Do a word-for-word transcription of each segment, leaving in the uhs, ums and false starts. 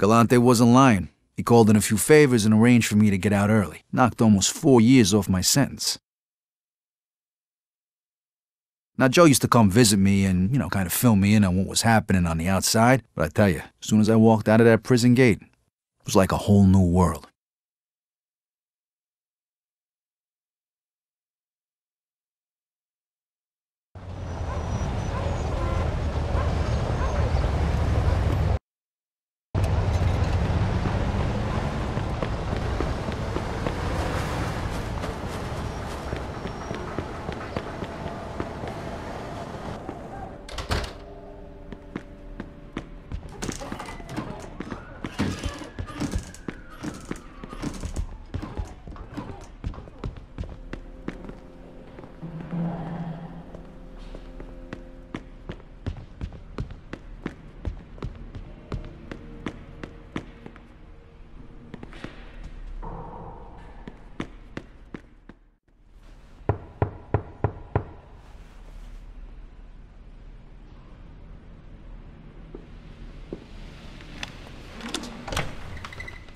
Galante wasn't lying. He called in a few favors and arranged for me to get out early. Knocked almost four years off my sentence. Now, Joe used to come visit me and, you know, kind of fill me in on what was happening on the outside. But I tell you, as soon as I walked out of that prison gate, it was like a whole new world.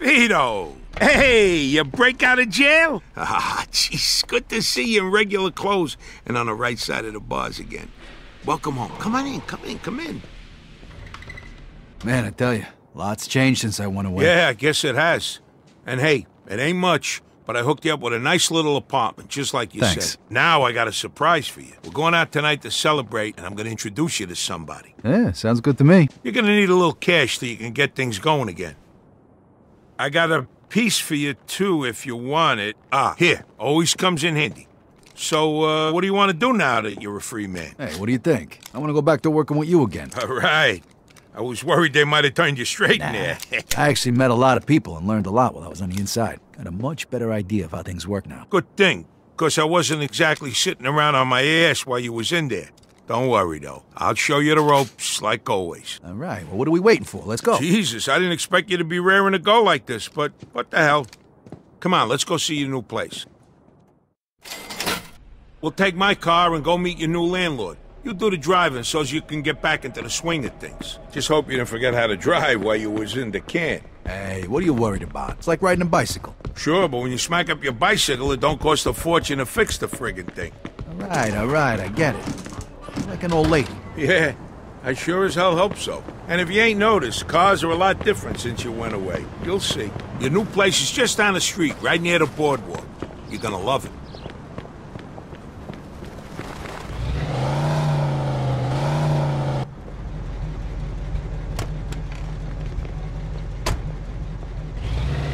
Vito! Hey, you break out of jail? Ah, jeez, good to see you in regular clothes and on the right side of the bars again. Welcome home. Come on in, come in, come in. Man, I tell you, lots changed since I went away. Yeah, I guess it has. And hey, it ain't much, but I hooked you up with a nice little apartment, just like you Thanks. said. Now I got a surprise for you. We're going out tonight to celebrate, and I'm going to introduce you to somebody. Yeah, sounds good to me. You're going to need a little cash so you can get things going again. I got a piece for you, too, if you want it. Ah, here. Always comes in handy. So, uh, what do you want to do now that you're a free man? Hey, what do you think? I want to go back to working with you again. All right. I was worried they might have turned you straight nah. in there. I actually met a lot of people and learned a lot while I was on the inside. Got a much better idea of how things work now. Good thing, because I wasn't exactly sitting around on my ass while you was in there. Don't worry, though. I'll show you the ropes, like always. All right. Well, what are we waiting for? Let's go. Jesus, I didn't expect you to be raring to go like this, but what the hell? Come on, let's go see your new place. We'll take my car and go meet your new landlord. You do the driving so as you can get back into the swing of things. Just hope you didn't forget how to drive while you was in the can. Hey, what are you worried about? It's like riding a bicycle. Sure, but when you smack up your bicycle, it don't cost a fortune to fix the friggin' thing. All right, all right, I get it. Like an old lady. Yeah, I sure as hell hope so. And if you ain't noticed, cars are a lot different since you went away. You'll see. Your new place is just down the street, right near the boardwalk. You're gonna love it.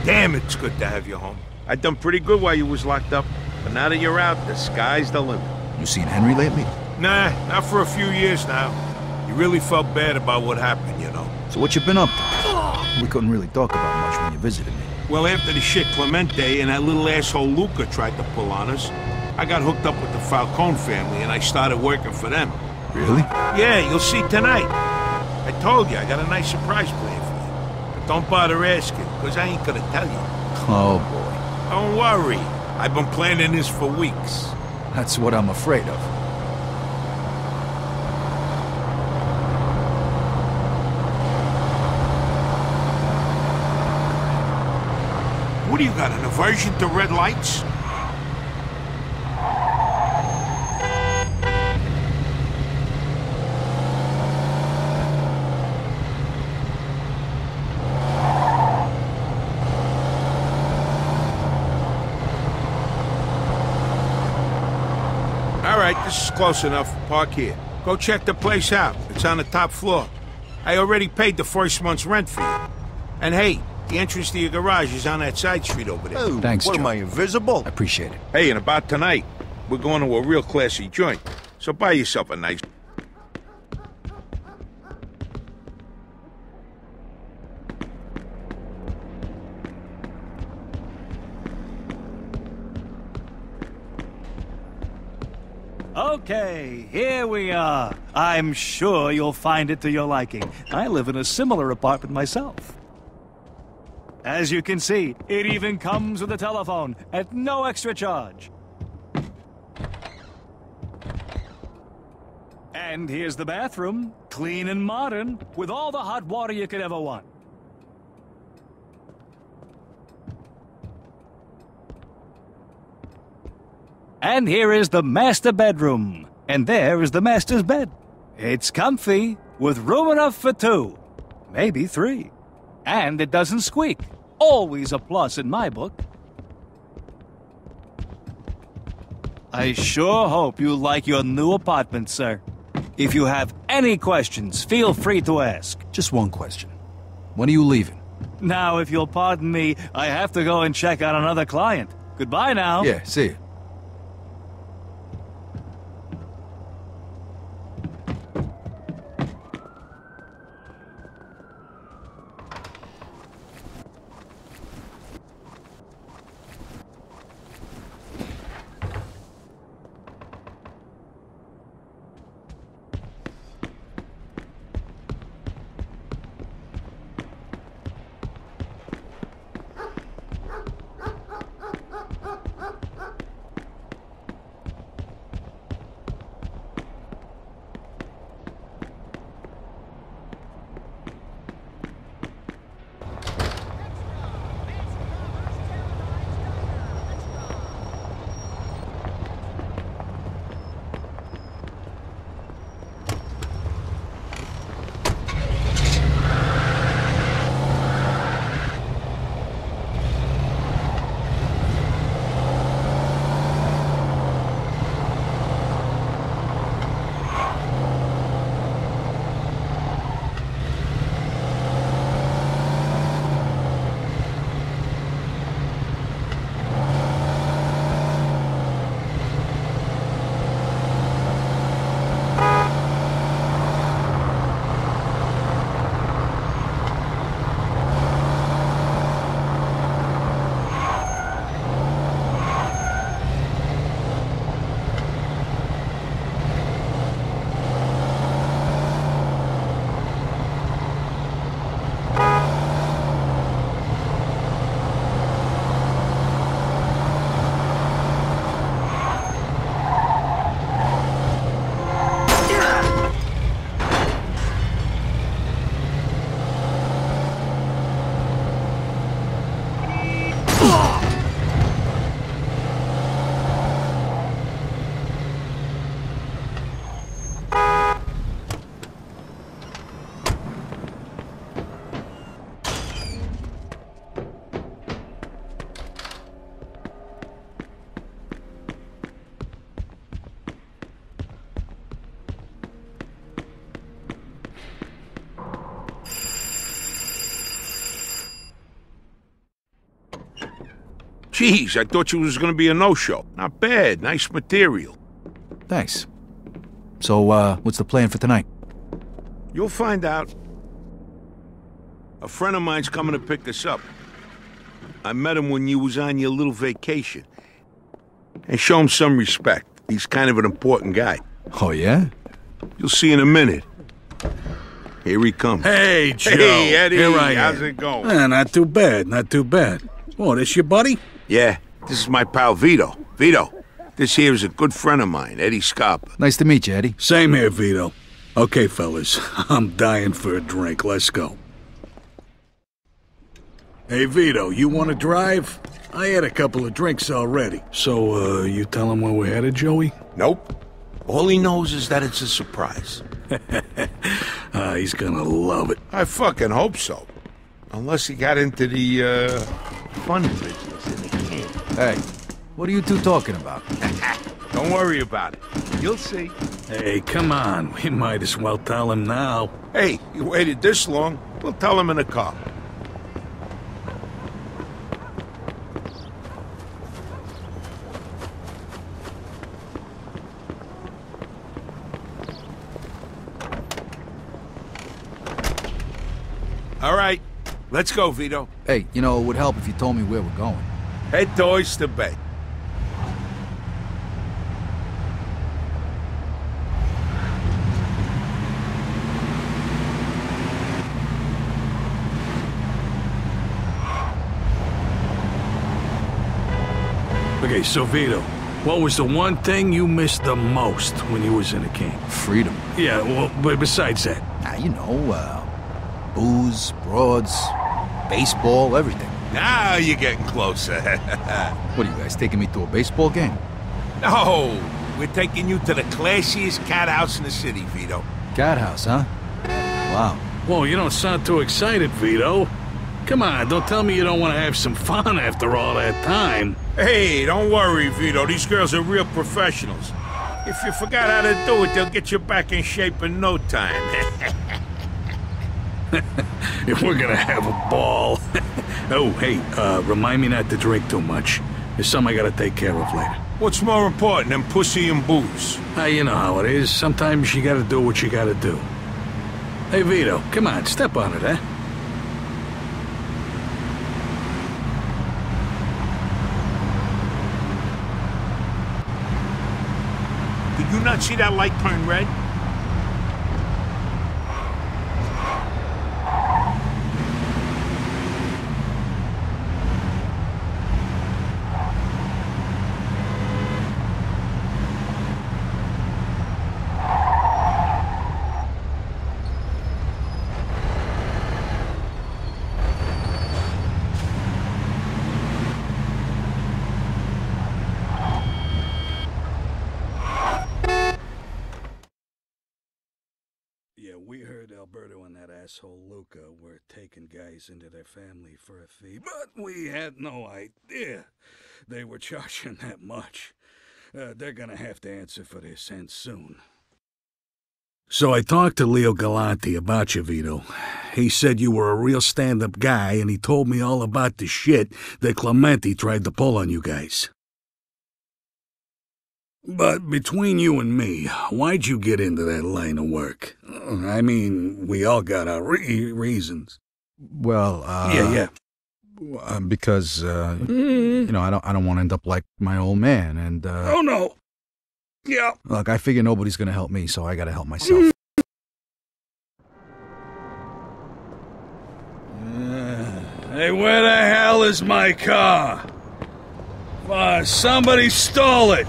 Damn, it's good to have you home. I done pretty good while you was locked up, but now that you're out, the sky's the limit. You seen Henry lately? Nah, not for a few years now. You really felt bad about what happened, you know. So what you been up to? We couldn't really talk about much when you visited me. Well, after the shit Clemente and that little asshole Luca tried to pull on us, I got hooked up with the Falcone family and I started working for them. Really? Yeah, you'll see tonight. I told you, I got a nice surprise plan for you. But don't bother asking, because I ain't gonna tell you. Oh, boy. Don't worry. I've been planning this for weeks. That's what I'm afraid of. What do you got, an aversion to red lights? All right, this is close enough. Park here. Go check the place out. It's on the top floor. I already paid the first month's rent for you. And hey, the entrance to your garage is on that side street over there. Oh, thanks, Joe. What, am I invisible? I appreciate it. Hey, and about tonight, we're going to a real classy joint, so buy yourself a nice... Okay, here we are. I'm sure you'll find it to your liking. I live in a similar apartment myself. As you can see, it even comes with a telephone, at no extra charge. And here's the bathroom, clean and modern, with all the hot water you could ever want. And here is the master bedroom. And there is the master's bed. It's comfy, with room enough for two. Maybe three. And it doesn't squeak. Always a plus in my book. I sure hope you like your new apartment, sir. If you have any questions, feel free to ask. Just one question. When are you leaving? Now, if you'll pardon me, I have to go and check on another client. Goodbye now. Yeah, see you. Jeez, I thought you was gonna be a no-show. Not bad, nice material. Thanks. So, uh, what's the plan for tonight? You'll find out. A friend of mine's coming to pick us up. I met him when you was on your little vacation. And show him some respect. He's kind of an important guy. Oh, yeah? You'll see in a minute. Here he comes. Hey, Joe. Hey, Eddie. Here I am. How's it going? Eh, not too bad, not too bad. Oh, this your buddy? Yeah, this is my pal Vito. Vito, this here is a good friend of mine, Eddie Scarpa. Nice to meet you, Eddie. Same here, Vito. Okay, fellas, I'm dying for a drink. Let's go. Hey, Vito, you want to drive? I had a couple of drinks already. So, uh, you tell him where we're headed, Joey? Nope. All he knows is that it's a surprise. uh, he's gonna love it. I fucking hope so. Unless he got into the, uh, fun business in the camp. Hey, what are you two talking about? Don't worry about it. You'll see. Hey, come on. We might as well tell him now. Hey, you waited this long. We'll tell him in the car. All right. Let's go, Vito. Hey, you know, it would help if you told me where we're going. Head to Oyster Bay. Okay, so Vito, what was the one thing you missed the most when you was in the camp? Freedom. Yeah, well, but besides that. Ah, you know, uh, booze, broads, baseball, everything. Now you're getting closer. What are you guys, taking me to a baseball game? No! We're taking you to the classiest cat house in the city, Vito. Cat house, huh? Wow. Whoa, you don't sound too excited, Vito. Come on, don't tell me you don't want to have some fun after all that time. Hey, don't worry, Vito. These girls are real professionals. If you forgot how to do it, they'll get you back in shape in no time. If we're gonna have a ball. Oh, hey, uh, remind me not to drink too much. There's something I gotta take care of later. What's more important than pussy and booze? Ah, you know how it is. Sometimes you gotta do what you gotta do. Hey, Vito, come on, step on it, eh? Did you not see that light turn red? We heard Alberto and that asshole Luca were taking guys into their family for a fee, but we had no idea they were charging that much. Uh, they're gonna have to answer for this, and soon. So I talked to Leo Galante about you, Vito. He said you were a real stand-up guy, and he told me all about the shit that Clemente tried to pull on you guys. But between you and me, why'd you get into that line of work? I mean, we all got our re reasons. Well, uh... Yeah, yeah. Uh, because, uh... Mm. You know, I don't, I don't want to end up like my old man, and, uh... Oh, no! Yeah. Look, I figure nobody's gonna help me, so I gotta help myself. Mm. Uh, hey, where the hell is my car? Uh, somebody stole it!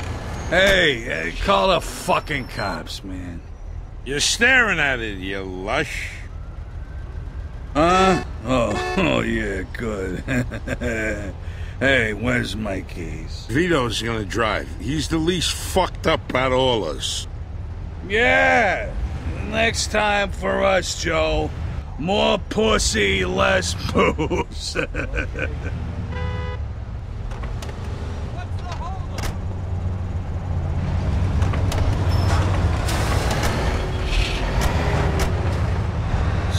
Hey, hey, call the fucking cops, man. You're staring at it, you lush. Huh? Oh, oh yeah, good. Hey, where's my keys? Vito's gonna drive. He's the least fucked up out of all us. Yeah! Next time for us, Joe. More pussy, less booze.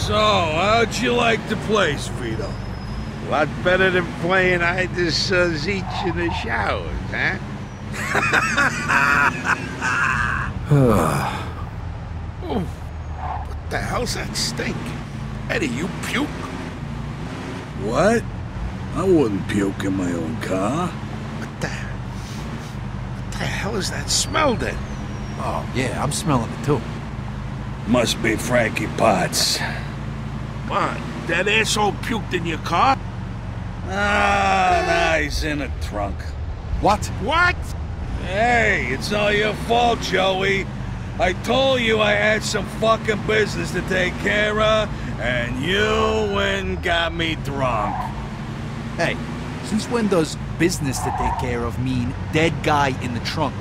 So, how'd you like the place, Vito? A lot better than playing I just uh, Zeech in the showers, huh? Oh, what the hell's that stink? Eddie, you puke? What? I wouldn't puke in my own car. What the... What the hell is that smell then? Oh, yeah, I'm smelling it too. Must be Frankie Potts. What? That asshole puked in your car? Ah, nah, he's in a trunk. What? What? Hey, it's all your fault, Joey. I told you I had some fucking business to take care of, and you went and got me drunk. Hey, since when does business to take care of mean dead guy in the trunk?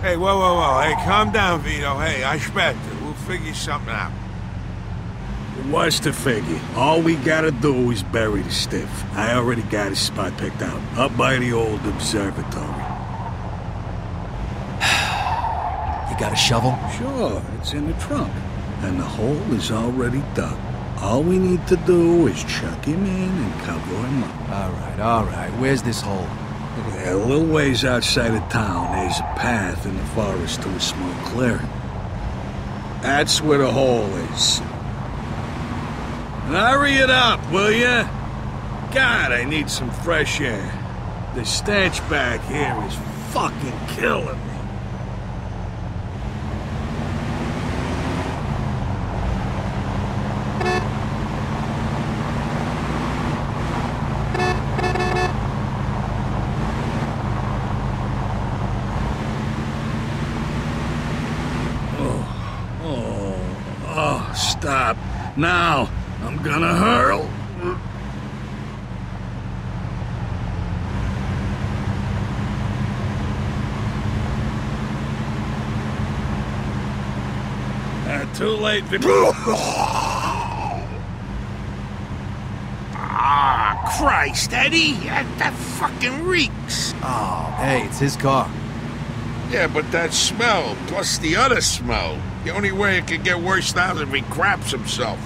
Hey, whoa, whoa, whoa. Hey, calm down, Vito. Hey, I expect it. We'll figure something out. What's to figure? All we gotta do is bury the stiff. I already got his spot picked out, up by the old observatory. You got a shovel? Sure, it's in the trunk. And the hole is already dug. All we need to do is chuck him in and cover him up. All right, all right. Where's this hole? A little ways outside of town, there's a path in the forest to a small clearing. That's where the hole is. Hurry it up, will ya? God, I need some fresh air. The stench back here is fucking killing me. Stop. Now, I'm gonna hurl. Too late, Vic. Ah, Christ, Eddie. That fucking reeks. Oh, hey, it's his car. Yeah, but that smell, plus the other smell. The only way it could get worse now is if he craps himself.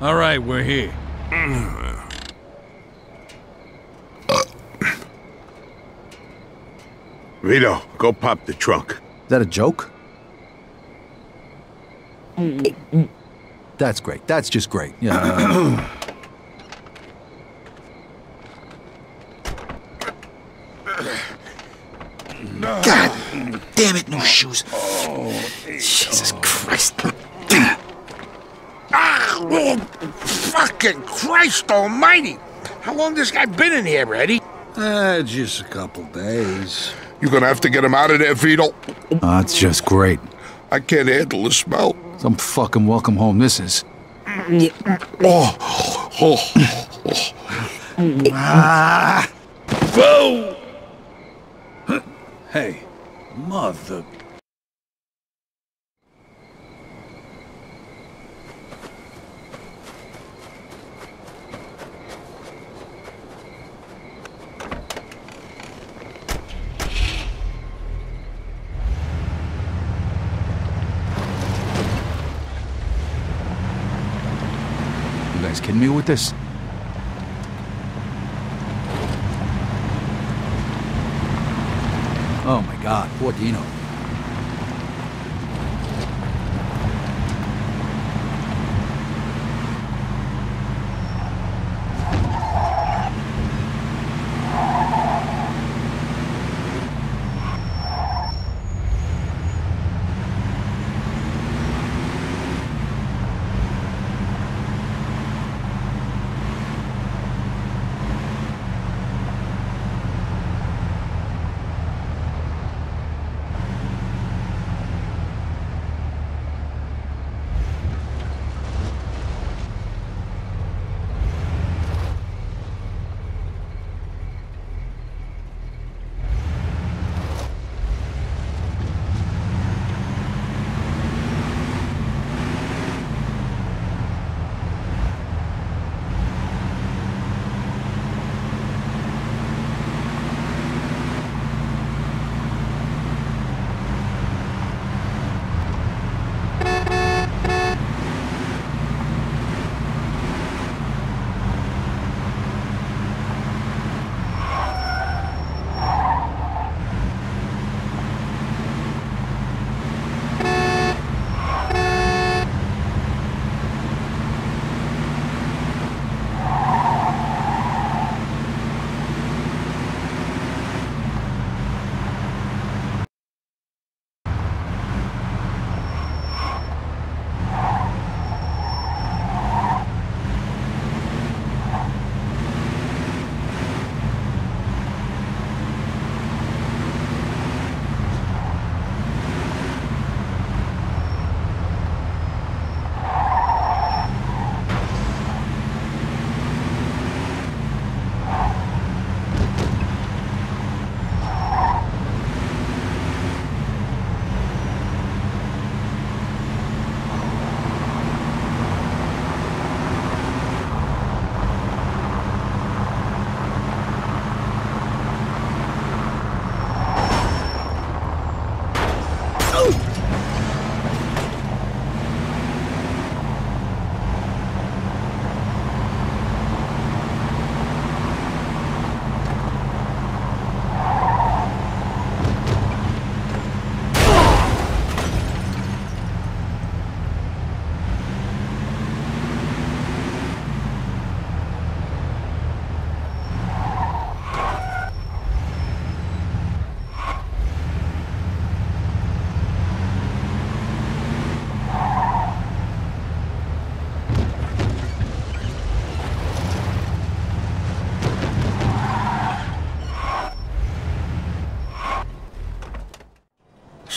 All right, we're here. Vito, go pop the trunk. Is that a joke? That's great. That's just great. Yeah. God damn it, no shoes. Oh, Jesus Christ. Oh, fucking Christ almighty! How long this guy been in here, Eddie? Uh, just a couple days. You're gonna have to get him out of there, Vito. Oh, that's just great. I can't handle the smell. Some fucking welcome home this is. Oh, oh, oh. Ah. Whoa! Hey, mother... Kidding me with this? Oh my God, poor Dino.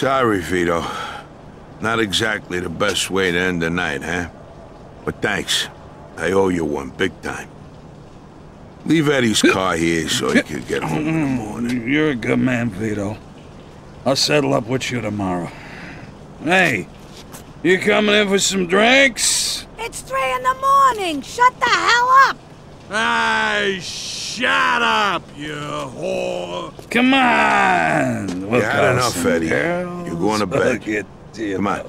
Sorry, Vito. Not exactly the best way to end the night, huh? But thanks. I owe you one big time. Leave Eddie's car here so he can get home in the morning. You're a good man, Vito. I'll settle up with you tomorrow. Hey, you coming in for some drinks? It's three in the morning. Shut the hell up. Hey, shut up, you whore. Come on. We'll you had enough, Eddie. Girls. You're going to bed. To Come on.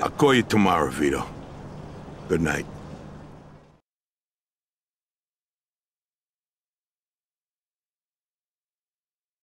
I'll call you tomorrow, Vito. Good night.